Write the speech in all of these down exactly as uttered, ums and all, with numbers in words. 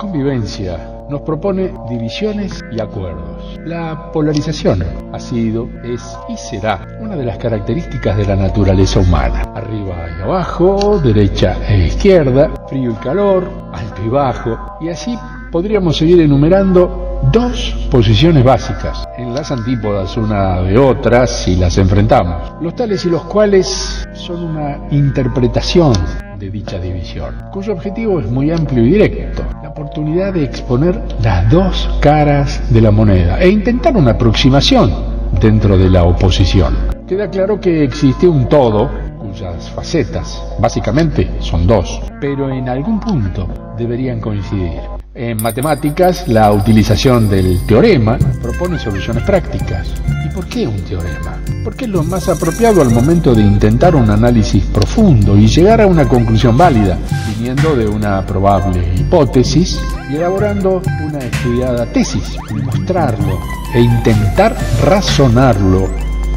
convivencia nos propone divisiones y acuerdos. La polarización ha sido, es y será una de las características de la naturaleza humana. Arriba y abajo, derecha e izquierda, frío y calor, alto y bajo, y así podríamos seguir enumerando dos posiciones básicas, en las antípodas una de otra si las enfrentamos. Los tales y los cuales son una interpretación de dicha división, cuyo objetivo es muy amplio y directo: la oportunidad de exponer las dos caras de la moneda e intentar una aproximación dentro de la oposición. Queda claro que existe un todo cuyas facetas básicamente son dos, pero en algún punto deberían coincidir. En matemáticas, la utilización del teorema propone soluciones prácticas. ¿Y por qué un teorema? Porque es lo más apropiado al momento de intentar un análisis profundo y llegar a una conclusión válida, viniendo de una probable hipótesis y elaborando una estudiada tesis. Mostrarlo e intentar razonarlo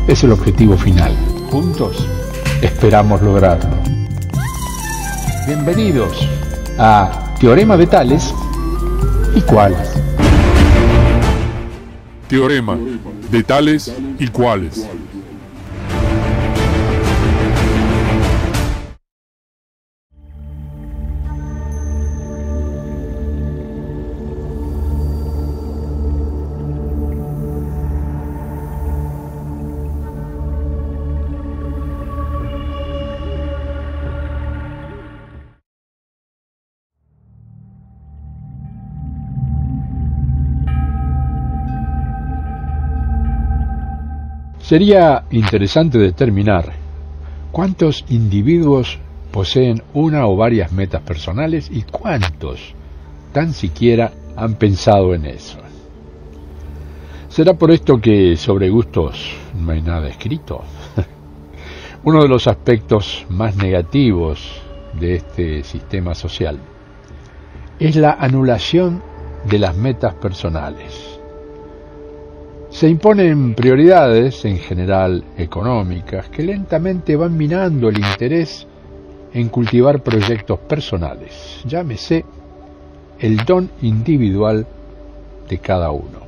es el objetivo final. Juntos esperamos lograrlo. Bienvenidos a Teorema de Tales y Cuales. Teorema de Tales y Cuales. Sería interesante determinar cuántos individuos poseen una o varias metas personales y cuántos tan siquiera han pensado en eso. Será por esto que sobre gustos no hay nada escrito. Uno de los aspectos más negativos de este sistema social es la anulación de las metas personales. Se imponen prioridades, en general económicas, que lentamente van minando el interés en cultivar proyectos personales, llámese el don individual de cada uno.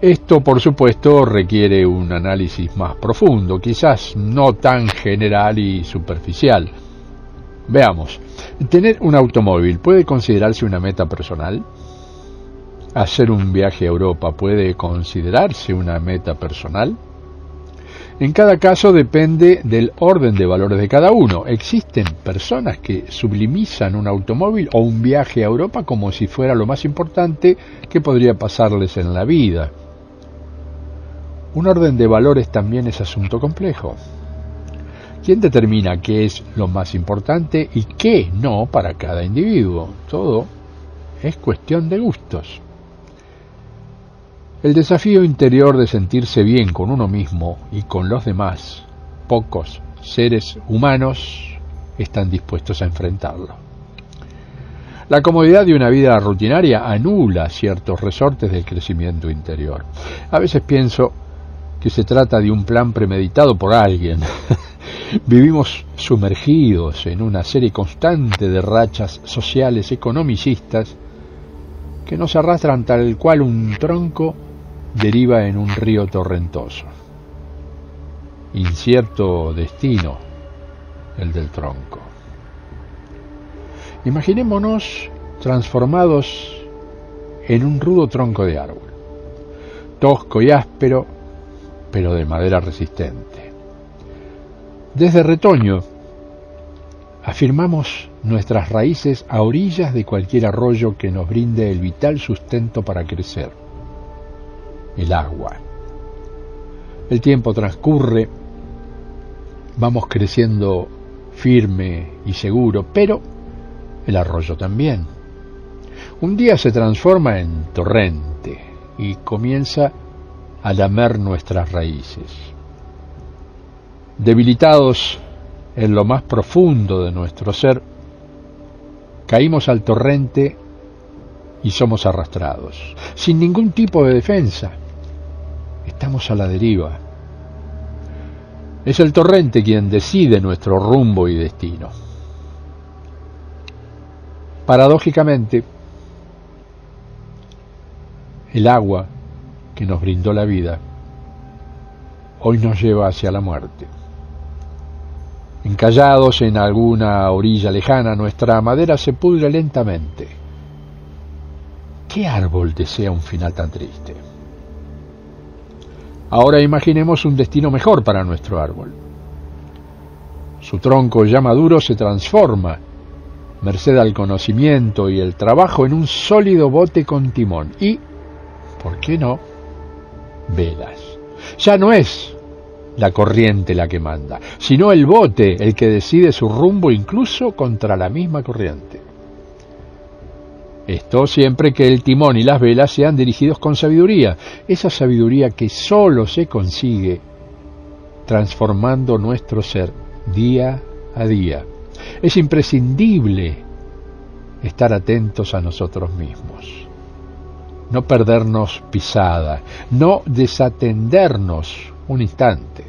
Esto, por supuesto, requiere un análisis más profundo, quizás no tan general y superficial. Veamos, ¿tener un automóvil puede considerarse una meta personal? ¿Hacer un viaje a Europa puede considerarse una meta personal? En cada caso depende del orden de valores de cada uno. Existen personas que sublimizan un automóvil o un viaje a Europa como si fuera lo más importante que podría pasarles en la vida. Un orden de valores también es asunto complejo. ¿Quién determina qué es lo más importante y qué no para cada individuo? Todo es cuestión de gustos. El desafío interior de sentirse bien con uno mismo y con los demás, pocos seres humanos están dispuestos a enfrentarlo. La comodidad de una vida rutinaria anula ciertos resortes del crecimiento interior. A veces pienso que se trata de un plan premeditado por alguien. Vivimos sumergidos en una serie constante de rachas sociales economicistas que nos arrastran tal cual un tronco deriva en un río torrentoso. Incierto destino el del tronco. Imaginémonos transformados en un rudo tronco de árbol, tosco y áspero, pero de madera resistente. Desde retoño afirmamos nuestras raíces a orillas de cualquier arroyo que nos brinde el vital sustento para crecer: el agua. El tiempo transcurre, vamos creciendo firme y seguro, pero el arroyo también. Un día se transforma en torrente y comienza a lamer nuestras raíces. Debilitados en lo más profundo de nuestro ser, caímos al torrente y somos arrastrados. Sin ningún tipo de defensa, estamos a la deriva. Es el torrente quien decide nuestro rumbo y destino. Paradójicamente, el agua que nos brindó la vida hoy nos lleva hacia la muerte. Encallados en alguna orilla lejana, nuestra madera se pudre lentamente. ¿Qué árbol desea un final tan triste? Ahora imaginemos un destino mejor para nuestro árbol. Su tronco ya maduro se transforma, merced al conocimiento y el trabajo, en un sólido bote con timón y, ¿por qué no?, velas. Ya no es la corriente la que manda, sino el bote el que decide su rumbo, incluso contra la misma corriente. Esto siempre que el timón y las velas sean dirigidos con sabiduría, esa sabiduría que solo se consigue transformando nuestro ser día a día. Es imprescindible estar atentos a nosotros mismos, no perdernos pisada, no desatendernos un instante,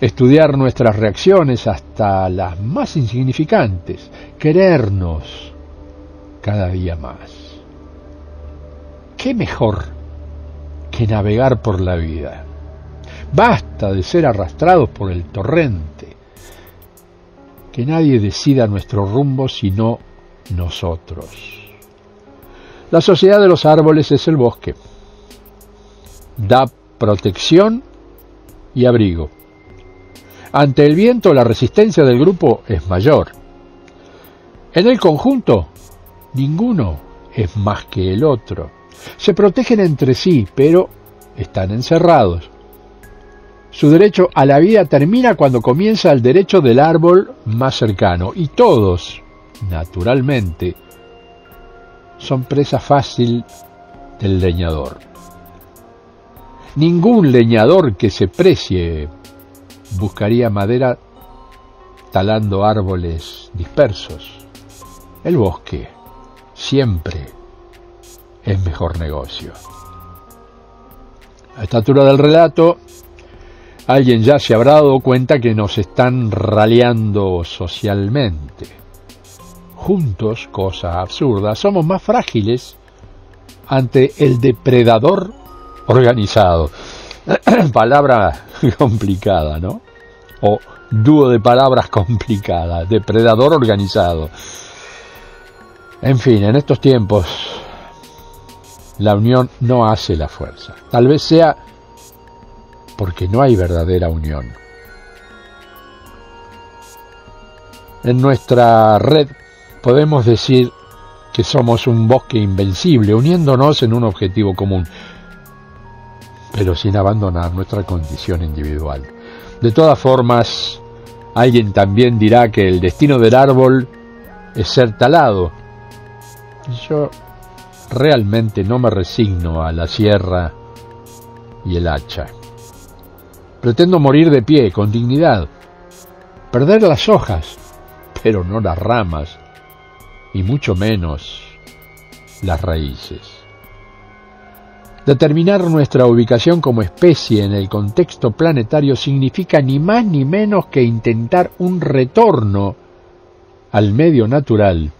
estudiar nuestras reacciones hasta las más insignificantes, querernos cada día más. ¿Qué mejor que navegar por la vida? Basta de ser arrastrados por el torrente, que nadie decida nuestro rumbo sino nosotros. La sociedad de los árboles es el bosque. Da protección y abrigo. Ante el viento la resistencia del grupo es mayor. En el conjunto, ninguno es más que el otro. Se protegen entre sí, pero están encerrados. Su derecho a la vida termina cuando comienza el derecho del árbol más cercano, y todos, naturalmente, son presa fácil del leñador. Ningún leñador que se precie buscaría madera talando árboles dispersos. El bosque siempre es mejor negocio. A esta altura del relato, alguien ya se habrá dado cuenta que nos están raleando socialmente. Juntos, cosa absurda, somos más frágiles ante el depredador organizado. Palabra complicada, ¿no? O dúo de palabras complicadas, depredador organizado. En fin, en estos tiempos la unión no hace la fuerza. Tal vez sea porque no hay verdadera unión. En nuestra red podemos decir que somos un bosque invencible, uniéndonos en un objetivo común, pero sin abandonar nuestra condición individual. De todas formas, alguien también dirá que el destino del árbol es ser talado. Yo realmente no me resigno a la sierra y el hacha. Pretendo morir de pie, con dignidad, perder las hojas, pero no las ramas, y mucho menos las raíces. Determinar nuestra ubicación como especie en el contexto planetario significa ni más ni menos que intentar un retorno al medio natural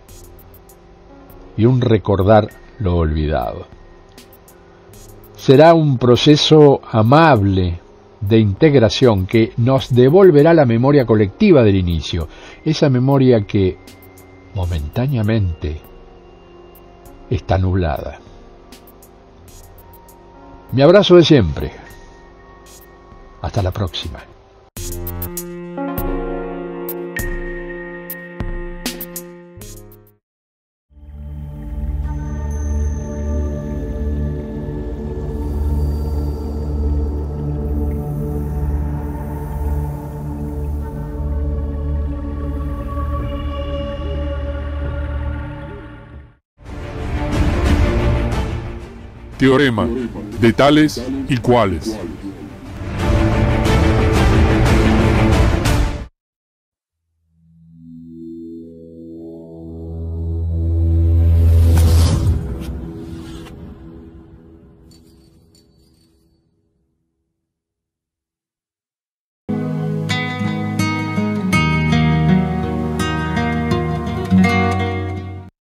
y un recordar lo olvidado. Será un proceso amable de integración que nos devolverá la memoria colectiva del inicio, esa memoria que momentáneamente está nublada. Mi abrazo de siempre. Hasta la próxima. Teorema de Tales y Cuales.